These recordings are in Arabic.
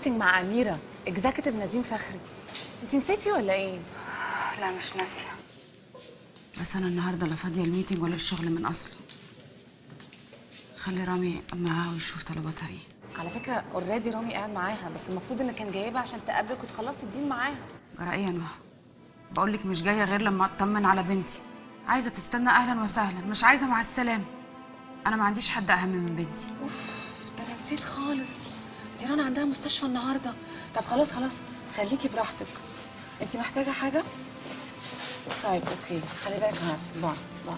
ميتنج مع أميرة اكزيكتيف نديم فخري. انت نسيتي ولا ايه؟ لا مش ناسيه، بس انا النهارده لا فاضيه الميتنج ولا الشغل من اصله. خلي رامي معاها ويشوف طلباتها ايه. على فكره اوريدي رامي قاعد معاها، بس المفروض ان كان جايبها عشان تقابلك وتخلصي الدين معاها. جرى ايه يا نهى؟ بقول لك مش جايه غير لما اطمن على بنتي. عايزه تستنى اهلا وسهلا، مش عايزه مع السلامه. انا ما عنديش حد اهم من بنتي. اوف ده انا نسيت خالص، دي رنا عندها مستشفى النهارده. طب خلاص خلاص خليكي براحتك. انت محتاجه حاجه؟ طيب اوكي، خلي بالك هرسل. باي باي.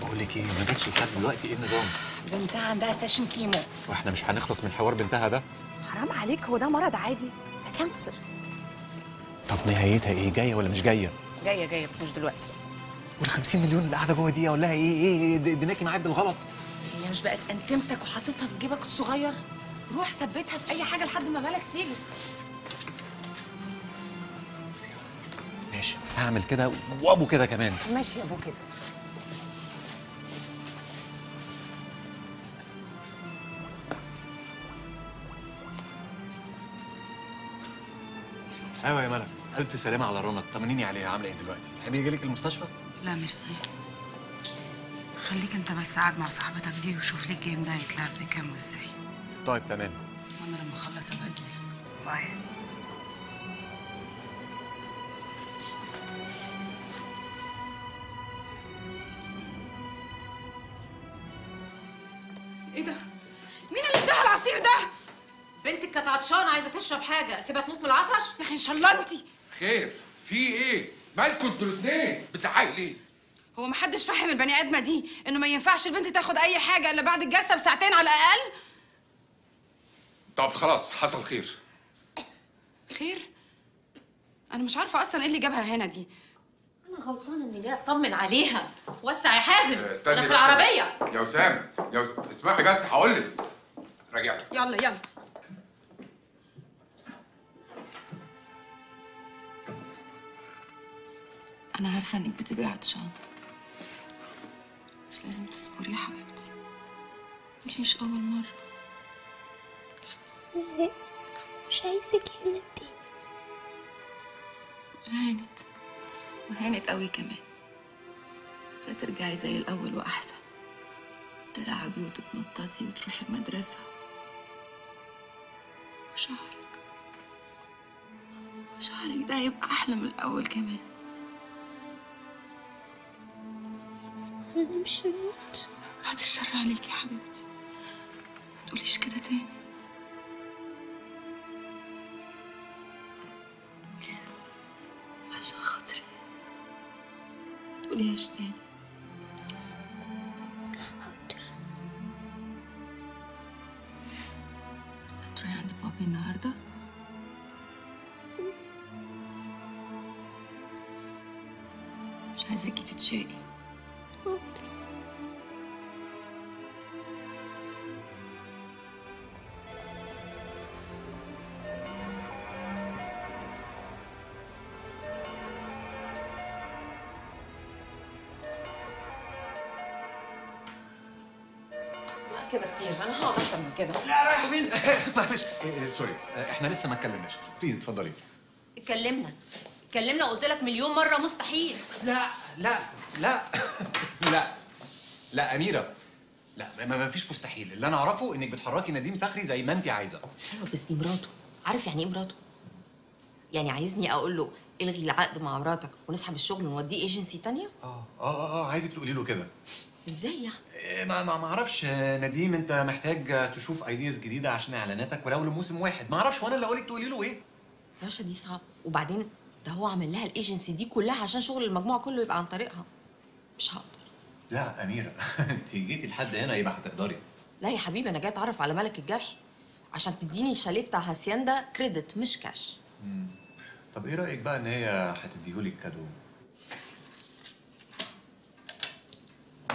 بقول لك ايه، ما جاتش لحد دلوقتي ايه النظام؟ بنتها عندها سيشن كيمو. واحنا مش هنخلص من حوار بنتها ده؟ حرام عليك، هو ده مرض عادي؟ ده كانسر. طب نهايتها ايه؟ جايه ولا مش جايه؟ جايه جايه، بس مش دلوقتي. وال50 مليون اللي قاعده جوه دي اقول لها ايه؟ ايه دناكي معاك بالغلط؟ هي مش بقت انتمتك وحاططها في جيبك الصغير؟ روح ثبتها في اي حاجه لحد ما بالك تيجي. ماشي هعمل كده وابو كده كمان. ماشي يا ابو كده. ايوه يا ملك، الف سلامه على رنا، طمنيني عليها. عامله ايه دلوقتي؟ تحبي يجي لك المستشفى؟ لا ميرسي، خليك انت بس قاعد مع صاحبتك دي وشوف لي الجيم ده هيتلعب بكام وازاي. طيب تمام، وانا لما اخلص ابقى اجي لك. باي. ايه ده؟ مين اللي اداها العصير ده؟ بنتك كانت عطشانه عايزه تشرب حاجه، سيبها تموت من العطش. يا ان شاء الله. انتي خير؟ في ايه؟ مالكوا انتوا الاثنين؟ بتزعقوا ليه؟ هو ما حدش فهم البني ادمه دي انه ما ينفعش البنت تاخد اي حاجه الا بعد الجلسه بساعتين على الاقل. طب خلاص حصل خير. خير؟ انا مش عارفه اصلا ايه اللي جابها هنا دي. انا غلطانه اني جايه اطمن عليها. وسع يا حازم، انا في العربيه. يا وسام يا وسام اسمعي بس، هقول لك. راجع لك. يلا يلا. أنا عارفة إنك بتبقي عطشانة، بس لازم تصبري يا حبيبتي، أنتي مش أول مرة. إزاي؟ مش عايزك هنا تاني. هانت وهانت قوي كمان، لا ترجعي زي الأول وأحسن، تلعبي وتتنططي وتروحي المدرسة وشعرك، شعرك ده هيبقى أحلى من الأول كمان. أنا مش هموت. بعد الشر عليك يا حبيبتي، ما تقوليش كده تاني. عشان خاطري ما تقوليهاش تاني. حاضر. هتروحي عند بابي النهارده؟ مش عايزاكي تتشاقي. كده كتير، انا هقعد اكتر من كده. لا رايح فين؟ معلش سوري، احنا لسه ما اتكلمناش. بليز اتفضلي. اتكلمنا وقلت لك مليون مره مستحيل. لا لا لا لا لا اميره، لا ما فيش مستحيل. اللي انا اعرفه انك بتحركي نديم فخري زي ما انت عايزه. ايوه بس دي مراته. عارف يعني ايه مراته؟ يعني عايزني اقول له الغي العقد مع مراتك ونسحب الشغل ونوديه ايجنسي ثانيه؟ عايزك تقولي له كده. ازاي يعني؟ ما اعرفش. نديم انت محتاج تشوف ايديز جديده عشان اعلاناتك ولو لموسم واحد. ما اعرفش، وانا اللي اقول لك تقولي له ايه؟ رشا دي صعبه، وبعدين ده هو عمل لها الايجنسي دي كلها عشان شغل المجموعه كله يبقى عن طريقها. مش هقدر. لا اميره انت جيتي لحد هنا يبقى هتقدري. لا يا حبيبي، انا جاي اتعرف على ملك الجرح عشان تديني الشاليه بتاع هاسيان ده كريدت مش كاش. طب ايه رايك بقى ان هي هتديهولك كادو؟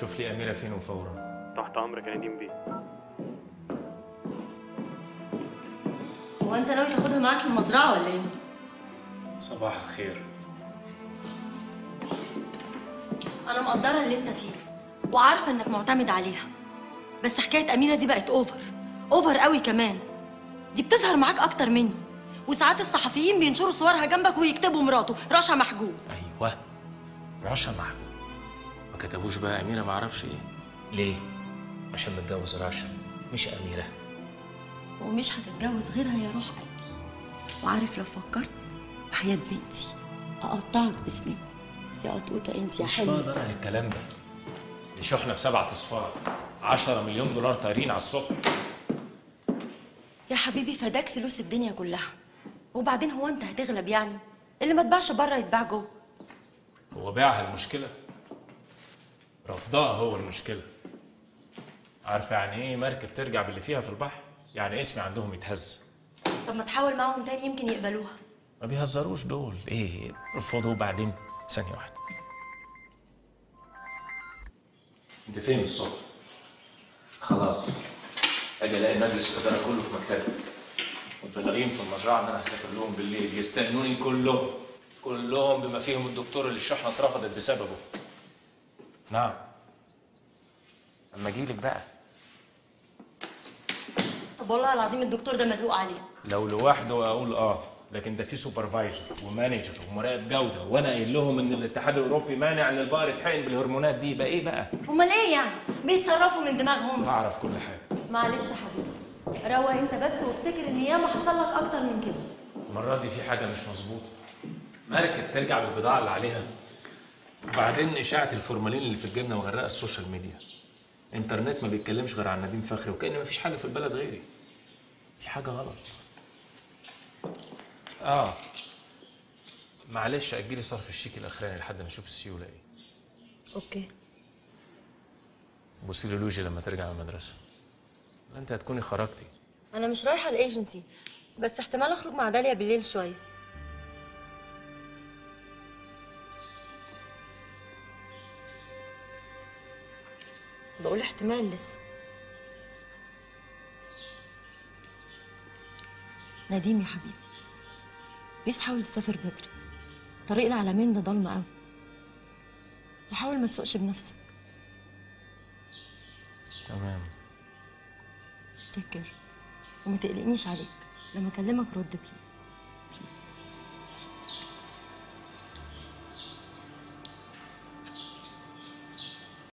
شوف لي أميرة فين وفورا. تحت أمرك يا نديم بيه. هو أنت ناوي تاخدها معاك المزرعة ولا إيه؟ صباح الخير. أنا مقدرة اللي أنت فيه وعارفة إنك معتمد عليها، بس حكاية أميرة دي بقت أوفر، أوفر قوي كمان. دي بتظهر معاك أكتر مني، وساعات الصحفيين بينشروا صورها جنبك ويكتبوا مراته رشا محجوب. أيوه رشا محجوب. ما كتبوش بقى أميرة ما أعرفش إيه. ليه؟ عشان متجوز رعشة مش أميرة. ومش هتتجوز غيرها يا روح قلبي. وعارف لو فكرت بحياة بنتي أقطعك بسنين يا قطوطة أنت يا حلوة. مش فاضي أنا للكلام ده. دي شحنة ب7 أصفار، 10 مليون دولار طايرين على الصبح. يا حبيبي فداك فلوس الدنيا كلها. وبعدين هو أنت هتغلب يعني؟ اللي ما اتباعش بره يتباع جوه. هو باعها المشكلة؟ رفضها هو المشكلة. عارفة يعني ايه مركب ترجع باللي فيها في البحر؟ يعني اسمي عندهم يتهز. طب ما تحاول معاهم تاني يمكن يقبلوها. ما بيهزروش دول، ايه رفضوا بعدين ثانية واحدة. انت فين الصبح؟ خلاص اجي الاقي مجلس الإدارة كله في مكتبي. والبلاغين في المزرعة ان انا هسافر لهم بالليل، يستأنوني كلهم. كلهم بما فيهم الدكتور اللي الشحنة اترفضت بسببه. نعم. اما اجيلك بقى. طب والله العظيم الدكتور ده مزوق عليك. لو لوحده اقول اه، لكن ده في سوبرفايزر ومانجر ومراقب جوده، وانا قايل لهم ان الاتحاد الاوروبي مانع ان البقر يتحقن بالهرمونات دي، بقى ايه بقى؟ امال ايه يعني؟ بيتصرفوا من دماغهم. بعرف كل حاجه. معلش يا حبيبي، روق انت بس وافتكر ان ياما حصل لك اكتر من كده. المره دي في حاجه مش مظبوطه. مركب ترجع بالبضاعه اللي عليها. وبعدين إشاعة الفورمالين اللي في الجبنة وغرقها السوشيال ميديا. إنترنت ما بيتكلمش غير عن نديم فخري، وكأن ما فيش حاجة في البلد غيري. في حاجة غلط. آه معلش أجلي صرف الشيك الأخراني لحد ما أشوف السيولة إيه. أوكي. بصي لي لوجي لما ترجع من المدرسة. أنت هتكوني خرجتي. أنا مش رايحة الإيجنسي، بس احتمال أخرج مع داليا بالليل شوية. بقول احتمال لسه. نديم يا حبيبي بيس حاول تسافر بدري، طريق العلمين ده ضلمة قوي، وحاول ما تسوقش بنفسك. تمام. تذكر وما تقلقنيش عليك، لما اكلمك رد بليز.